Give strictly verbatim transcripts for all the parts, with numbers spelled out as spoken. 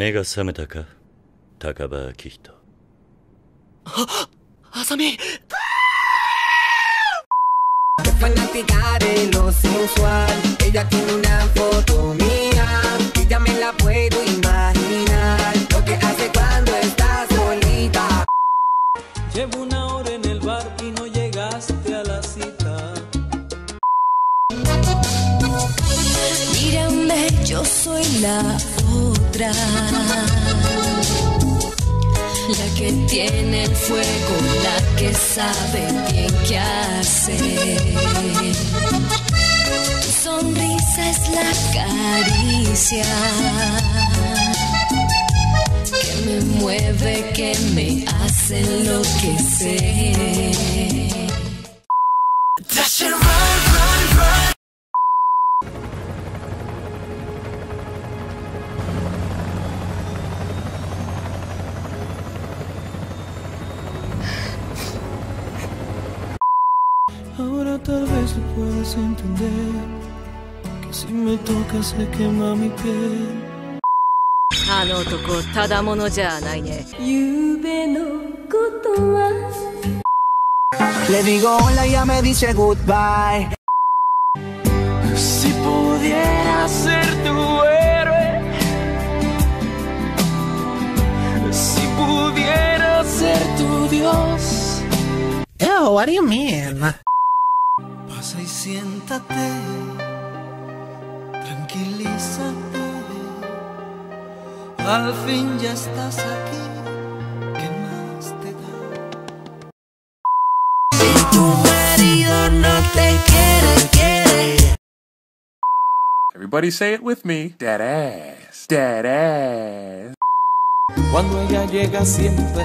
目が覚めたか、高場明人。あ、浅見。Fanática de lo sensual, ella tiene una foto mía y ya me la puedo imaginar lo que hace cuando está solita. Llevo una hora en el bar y no llegaste a la cita. Mírame, yo soy la otra, la que tiene el fuego, la que sabe bien qué hacer. Tu sonrisa es la caricia que me mueve, que me hace enloquecer. Ahora tal vez lo puedas entender, que si me tocas se quema mi piel. あの男ただものじゃないね。夢のことは Le digo hola y ya me dice goodbye. Si pudiera ser tu héroe, si pudiera ser tu Dios. Ew, what do you mean? Y siéntate, tranquilízate, al fin ya estás aquí, ¿qué más te da? Si tu marido no te quiere, quiere. Everybody say it with me, dead ass, dead ass. Cuando ella llega siempre,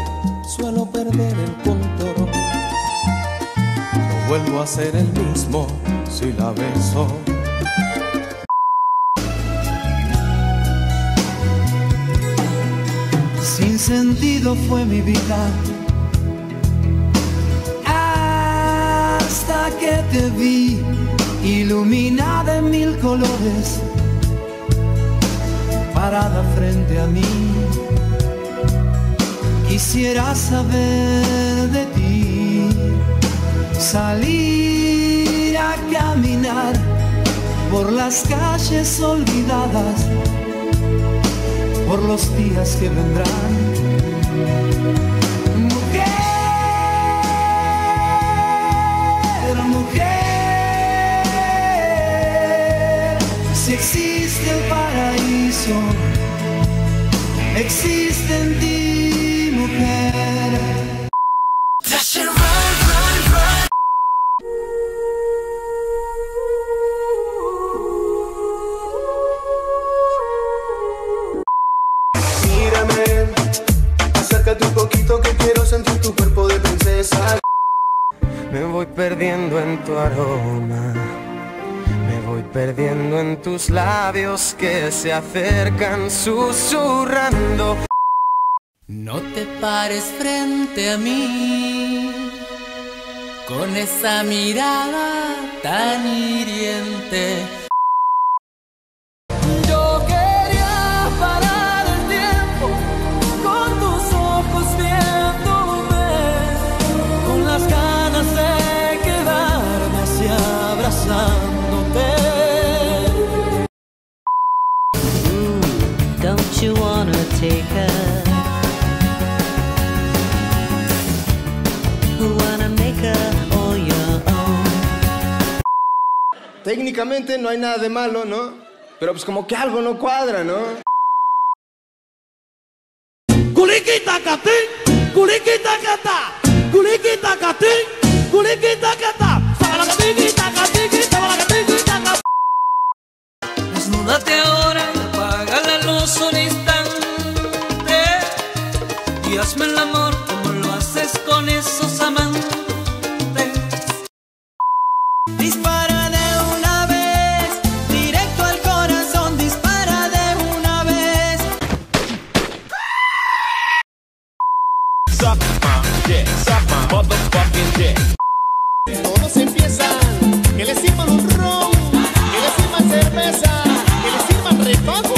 suelo perder el control. Vuelvo a ser el mismo si la beso. Sin sentido fue mi vida hasta que te vi, iluminada en mil colores, parada frente a mí. Quisiera saber de ti, salir a caminar por las calles olvidadas, por los días que vendrán. Mujer, mujer, si existe el paraíso, existe en ti, mujer. Acércate un poquito que quiero sentir tu cuerpo de princesa. Me voy perdiendo en tu aroma, me voy perdiendo en tus labios que se acercan susurrando. No te pares frente a mí con esa mirada tan hiriente. Don't you wanna take her? Wanna make her all your own. Técnicamente no hay nada de malo, ¿no? Pero pues como que algo no cuadra, ¿no? Culiquita catín, culiquita catá, culiquita catín, culiquita catá. Desnúdate ahora, apaga la luz un instante y hazme el amor como lo haces con esos amantes. Dispara de una vez, directo al corazón, dispara de una vez. Suck my dick, suck my motherfucking dick. Todos empiezan, que les sirvan un ron, que les sirvan cerveza, que les sirvan repago, todo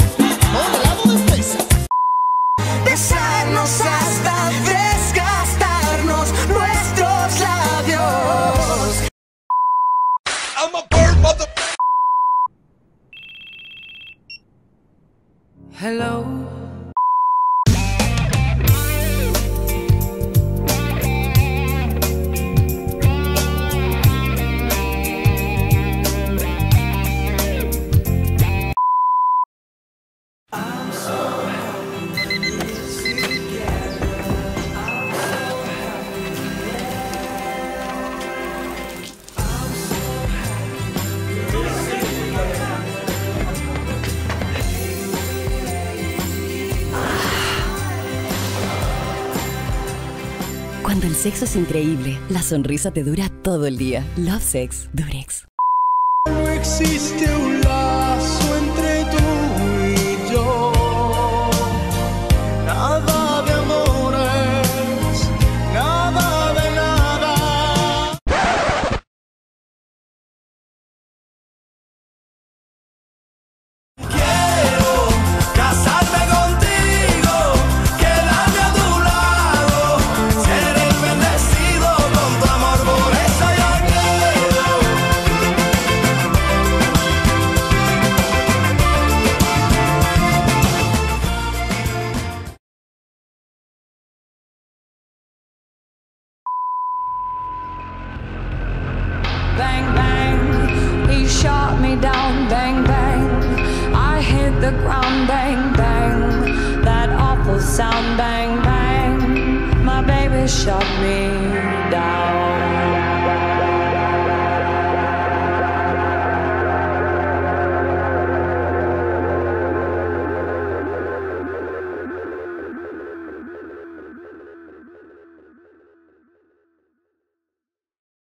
de lado de pesa. Cuando el sexo es increíble, la sonrisa te dura todo el día. Love Sex, Durex. No existe un lazo entre tú y yo. Nada de amores, nada de nada. Quiero casarme contigo, quedarme a tu lado, ser el bendecido con tu amor, por eso yo quiero. Bang, bang, he shot me down, bang, bang. I hit the ground, bang, bang. That awful sound, bang, bang. My baby shot me down.